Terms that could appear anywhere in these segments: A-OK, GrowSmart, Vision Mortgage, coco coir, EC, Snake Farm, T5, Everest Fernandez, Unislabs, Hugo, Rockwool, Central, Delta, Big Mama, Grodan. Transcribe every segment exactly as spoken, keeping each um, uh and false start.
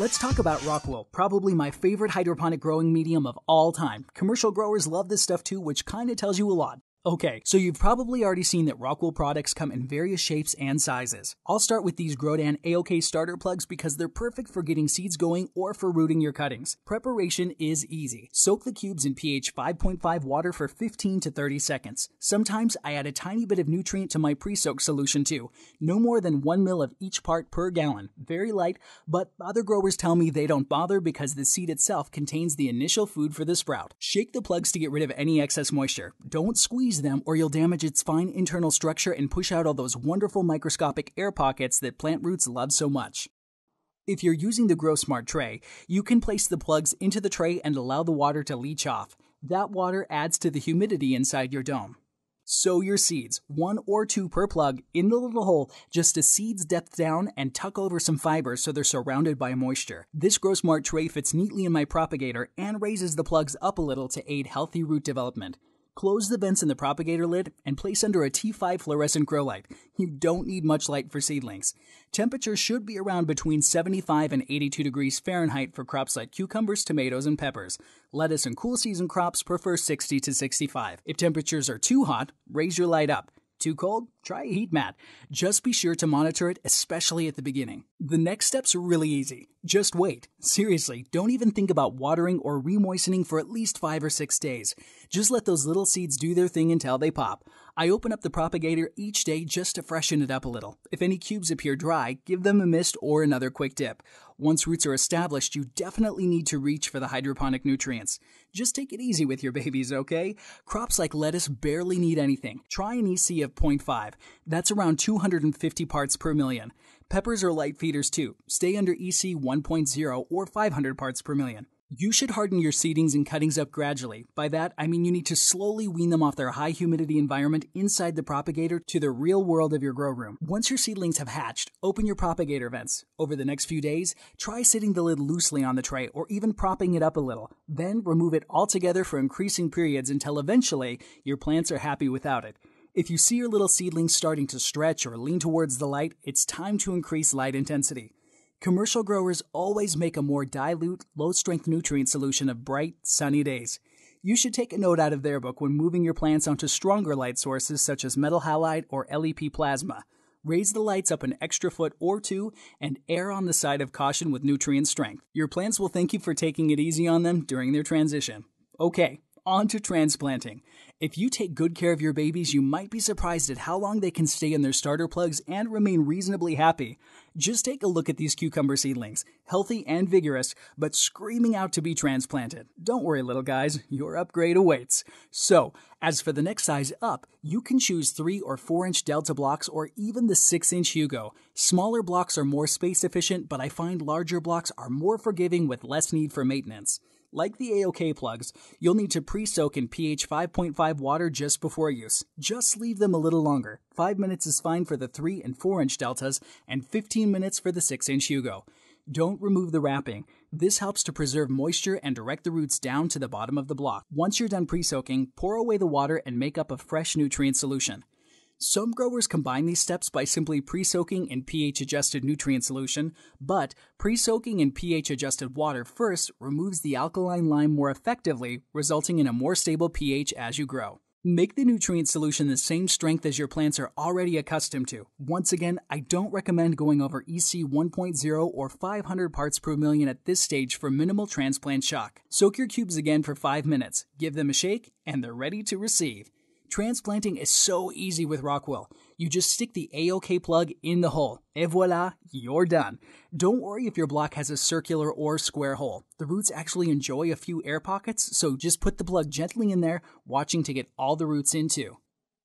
Let's talk about Rockwool, probably my favorite hydroponic growing medium of all time. Commercial growers love this stuff too, which kinda tells you a lot. Okay, so you've probably already seen that Rockwool products come in various shapes and sizes. I'll start with these Grodan A O K starter plugs because they're perfect for getting seeds going or for rooting your cuttings. Preparation is easy. Soak the cubes in pH five point five water for fifteen to thirty seconds. Sometimes I add a tiny bit of nutrient to my pre-soak solution too. No more than one mil of each part per gallon. Very light, but other growers tell me they don't bother because the seed itself contains the initial food for the sprout. Shake the plugs to get rid of any excess moisture. Don't squeeze them or you'll damage its fine internal structure and push out all those wonderful microscopic air pockets that plant roots love so much. If you're using the GrowSmart tray, you can place the plugs into the tray and allow the water to leach off. That water adds to the humidity inside your dome. Sow your seeds, one or two per plug, in the little hole just a seed's depth down and tuck over some fibers so they're surrounded by moisture. This GrowSmart tray fits neatly in my propagator and raises the plugs up a little to aid healthy root development. Close the vents in the propagator lid and place under a T five fluorescent grow light. You don't need much light for seedlings. Temperature should be around between seventy-five and eighty-two degrees Fahrenheit for crops like cucumbers, tomatoes, and peppers. Lettuce and cool season crops prefer sixty to sixty-five. If temperatures are too hot, raise your light up. Too cold? Try a heat mat. Just be sure to monitor it, especially at the beginning. The next steps are really easy. Just wait. Seriously, don't even think about watering or re-moistening for at least five or six days. Just let those little seeds do their thing until they pop. I open up the propagator each day just to freshen it up a little. If any cubes appear dry, give them a mist or another quick dip. Once roots are established, you definitely need to reach for the hydroponic nutrients. Just take it easy with your babies, okay? Crops like lettuce barely need anything. Try an E C of zero point five. That's around two hundred fifty parts per million. Peppers are light feeders too. Stay under E C one point zero or five hundred parts per million. You should harden your seedlings and cuttings up gradually. By that, I mean you need to slowly wean them off their high humidity environment inside the propagator to the real world of your grow room. Once your seedlings have hatched, open your propagator vents. Over the next few days, try sitting the lid loosely on the tray or even propping it up a little. Then remove it altogether for increasing periods until eventually your plants are happy without it. If you see your little seedlings starting to stretch or lean towards the light, it's time to increase light intensity. Commercial growers always make a more dilute, low-strength nutrient solution of bright, sunny days. You should take a note out of their book when moving your plants onto stronger light sources such as metal halide or L E P plasma. Raise the lights up an extra foot or two and err on the side of caution with nutrient strength. Your plants will thank you for taking it easy on them during their transition. Okay. On to transplanting. If you take good care of your babies, you might be surprised at how long they can stay in their starter plugs and remain reasonably happy. Just take a look at these cucumber seedlings, healthy and vigorous, but screaming out to be transplanted. Don't worry, little guys, your upgrade awaits. So, as for the next size up, you can choose three or four inch Delta blocks or even the six inch Hugo. Smaller blocks are more space efficient, but I find larger blocks are more forgiving with less need for maintenance. Like the A O K plugs, you'll need to pre-soak in pH five point five water just before use. Just leave them a little longer. five minutes is fine for the three and four inch Deltas and fifteen minutes for the six inch Hugo. Don't remove the wrapping. This helps to preserve moisture and direct the roots down to the bottom of the block. Once you're done pre-soaking, pour away the water and make up a fresh nutrient solution. Some growers combine these steps by simply pre-soaking in pH-adjusted nutrient solution, but pre-soaking in pH-adjusted water first removes the alkaline lime more effectively, resulting in a more stable pH as you grow. Make the nutrient solution the same strength as your plants are already accustomed to. Once again, I don't recommend going over E C one point zero or five hundred parts per million at this stage for minimal transplant shock. Soak your cubes again for five minutes, give them a shake, and they're ready to receive. Transplanting is so easy with Rockwool. You just stick the A O K plug in the hole. Et voila, you're done. Don't worry if your block has a circular or square hole. The roots actually enjoy a few air pockets, so just put the plug gently in there, watching to get all the roots into.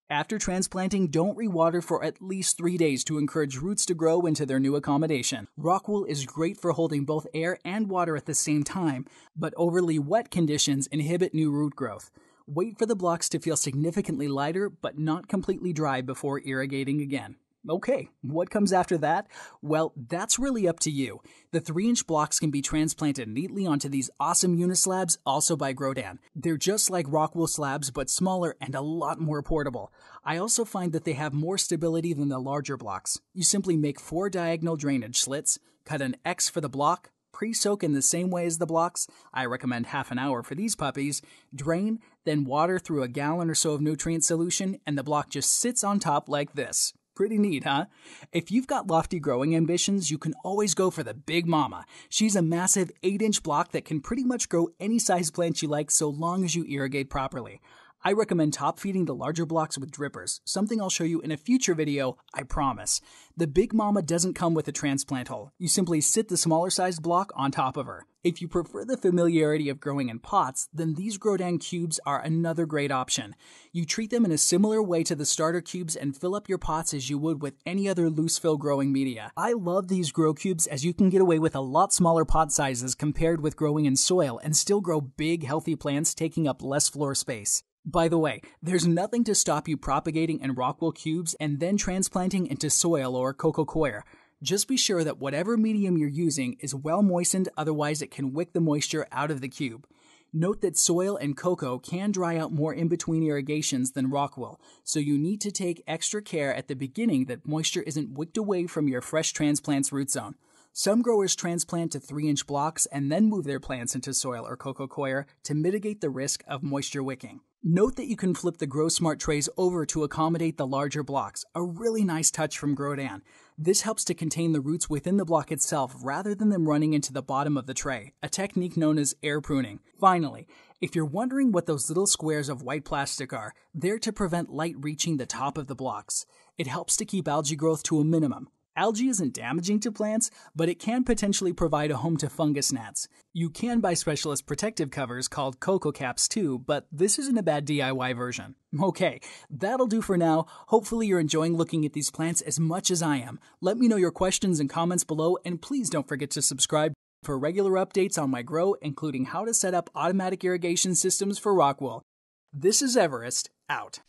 After transplanting, don't rewater for at least three days to encourage roots to grow into their new accommodation. Rockwool is great for holding both air and water at the same time, but overly wet conditions inhibit new root growth. Wait for the blocks to feel significantly lighter, but not completely dry before irrigating again. Okay, what comes after that? Well, that's really up to you. The three inch blocks can be transplanted neatly onto these awesome Unislabs, also by Grodan. They're just like Rockwool slabs, but smaller and a lot more portable. I also find that they have more stability than the larger blocks. You simply make four diagonal drainage slits, cut an X for the block, pre-soak in the same way as the blocks, I recommend half an hour for these puppies, drain, then water through a gallon or so of nutrient solution, and the block just sits on top like this. Pretty neat, huh? If you've got lofty growing ambitions, you can always go for the Big Mama. She's a massive eight inch block that can pretty much grow any size plant you like so long as you irrigate properly. I recommend top feeding the larger blocks with drippers, something I'll show you in a future video, I promise. The Big Mama doesn't come with a transplant hole. You simply sit the smaller sized block on top of her. If you prefer the familiarity of growing in pots, then these Grodan cubes are another great option. You treat them in a similar way to the starter cubes and fill up your pots as you would with any other loose fill growing media. I love these grow cubes as you can get away with a lot smaller pot sizes compared with growing in soil and still grow big, healthy plants taking up less floor space. By the way, there's nothing to stop you propagating in Rockwool cubes and then transplanting into soil or cococoir. Just be sure that whatever medium you're using is well moistened, otherwise it can wick the moisture out of the cube. Note that soil and coco can dry out more in between irrigations than Rockwool, so you need to take extra care at the beginning that moisture isn't wicked away from your fresh transplant's root zone. Some growers transplant to three inch blocks and then move their plants into soil or cococoir to mitigate the risk of moisture wicking. Note that you can flip the GrowSmart trays over to accommodate the larger blocks, a really nice touch from Grodan. This helps to contain the roots within the block itself rather than them running into the bottom of the tray, a technique known as air pruning. Finally, if you're wondering what those little squares of white plastic are, they're to prevent light reaching the top of the blocks. It helps to keep algae growth to a minimum. Algae isn't damaging to plants, but it can potentially provide a home to fungus gnats. You can buy specialist protective covers called coco caps too, but this isn't a bad D I Y version. Okay, that'll do for now. Hopefully you're enjoying looking at these plants as much as I am. Let me know your questions and comments below, and please don't forget to subscribe for regular updates on my grow, including how to set up automatic irrigation systems for Rockwool. This is Everest, out.